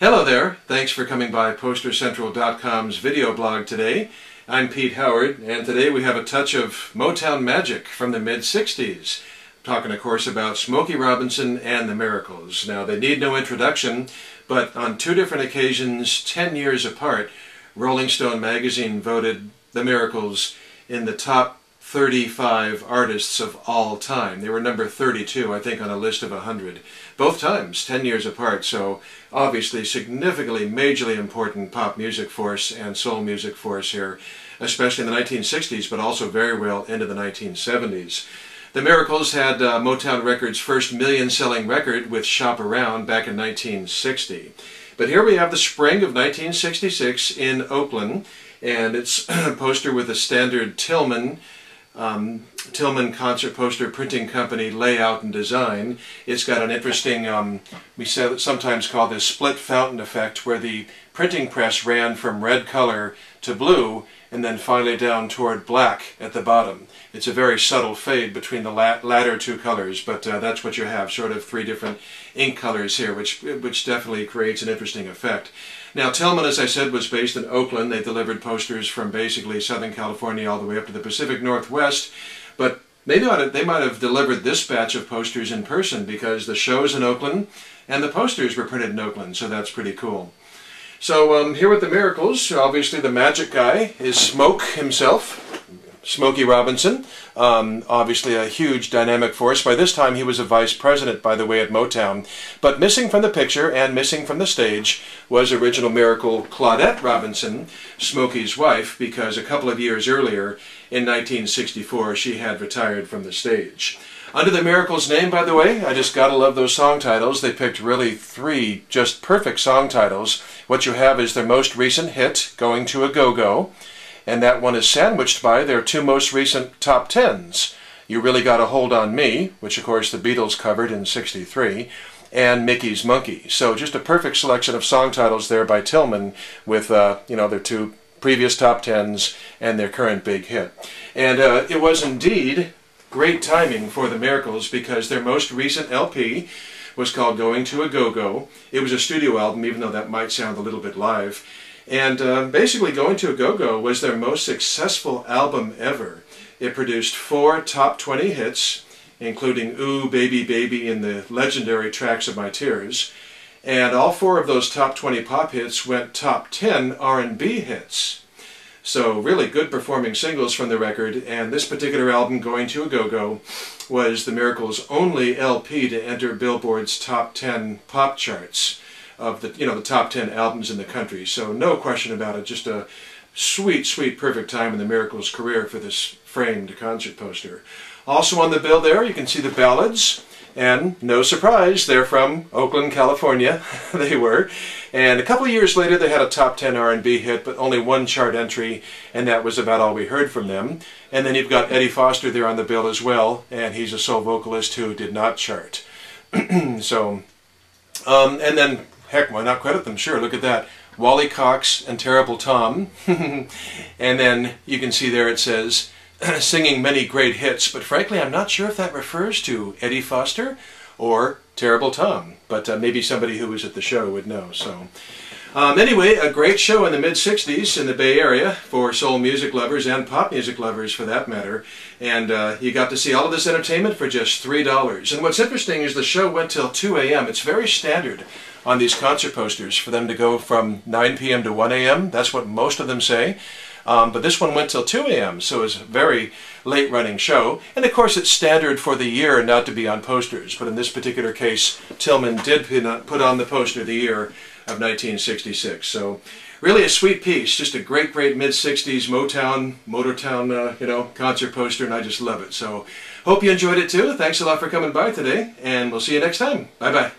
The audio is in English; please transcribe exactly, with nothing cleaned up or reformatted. Hello there. Thanks for coming by Poster Central dot com's video blog today. I'm Pete Howard, and today we have a touch of Motown magic from the mid sixties. Talking, of course, about Smokey Robinson and the Miracles. Now, they need no introduction, but on two different occasions, ten years apart, Rolling Stone magazine voted the Miracles in the top thirty-five artists of all time. They were number thirty-two, I think, on a list of one hundred. Both times, ten years apart, so obviously significantly, majorly important pop music force and soul music force here, especially in the nineteen sixties, but also very well into the nineteen seventies. The Miracles had uh, Motown Records' first million-selling record with Shop Around back in nineteen sixty. But here we have the spring of nineteen sixty-six in Oakland, and it's a poster with a standard Tilghman, um, Tilghman Concert Poster Printing Company layout and design. It's got an interesting, um, we sometimes call this split fountain effect, where the printing press ran from red color to blue, and then finally down toward black at the bottom. It's a very subtle fade between the la latter two colors, but uh, that's what you have, sort of three different ink colors here, which, which definitely creates an interesting effect. Now, Tilghman, as I said, was based in Oakland. They delivered posters from basically Southern California all the way up to the Pacific Northwest, but they might have, they might have delivered this batch of posters in person, because the shows in Oakland and the posters were printed in Oakland, so that's pretty cool. So um, here with the Miracles, obviously the magic guy is Smoke himself, Smokey Robinson, um, obviously a huge dynamic force. By this time he was a vice president, by the way, at Motown. But missing from the picture and missing from the stage was original Miracle Claudette Robinson, Smokey's wife, because a couple of years earlier, in nineteen sixty-four, she had retired from the stage. Under the Miracles name, by the way, I just gotta love those song titles. They picked really three just perfect song titles. What you have is their most recent hit, Going to a Go-Go, and that one is sandwiched by their two most recent top tens, You Really Got a Hold on Me, which of course the Beatles covered in sixty-three, and Mickey's Monkey. So just a perfect selection of song titles there by Tilghman with, uh, you know, their two previous top tens and their current big hit. And uh, it was indeed great timing for the Miracles, because their most recent L P was called Going to a Go-Go. It was a studio album, even though that might sound a little bit live. And uh, basically, Going to a Go-Go was their most successful album ever. It produced four top twenty hits, including Ooh, Baby, Baby, and the legendary Tracks of My Tears. And all four of those top twenty pop hits went top ten R and B hits. So really good performing singles from the record, and this particular album, Going to a Go-Go, was the Miracles' only L P to enter Billboard's top ten pop charts of the, you know, the top ten albums in the country. So no question about it, just a sweet, sweet, perfect time in the Miracles' career for this framed concert poster. Also on the bill there, you can see the Ballads, and no surprise, they're from Oakland, California. They were. And a couple of years later, they had a top ten R and B hit, but only one chart entry, and that was about all we heard from them. And then you've got Eddie Foster there on the bill as well, and he's a soul vocalist who did not chart. So, um, and then, heck, why not credit them? Sure, look at that. Wally Cox and Terrible Tom. And then you can see there it says, singing many great hits, but frankly I'm not sure if that refers to Eddie Foster or Terrible Tom, but uh, maybe somebody who was at the show would know. So um, anyway, a great show in the mid sixties in the Bay Area for soul music lovers and pop music lovers for that matter, and uh, you got to see all of this entertainment for just three dollars. And what's interesting is the show went till two A M It's very standard on these concert posters for them to go from nine P M to one A M That's what most of them say. Um, but this one went till two A M, so it was a very late-running show. And of course, it's standard for the year not to be on posters. But in this particular case, Tilghman did put on the poster of the year of nineteen sixty-six. So really a sweet piece, just a great, great mid sixties Motown, Motortown, uh, you know, concert poster, and I just love it. So hope you enjoyed it too. Thanks a lot for coming by today, and we'll see you next time. Bye-bye.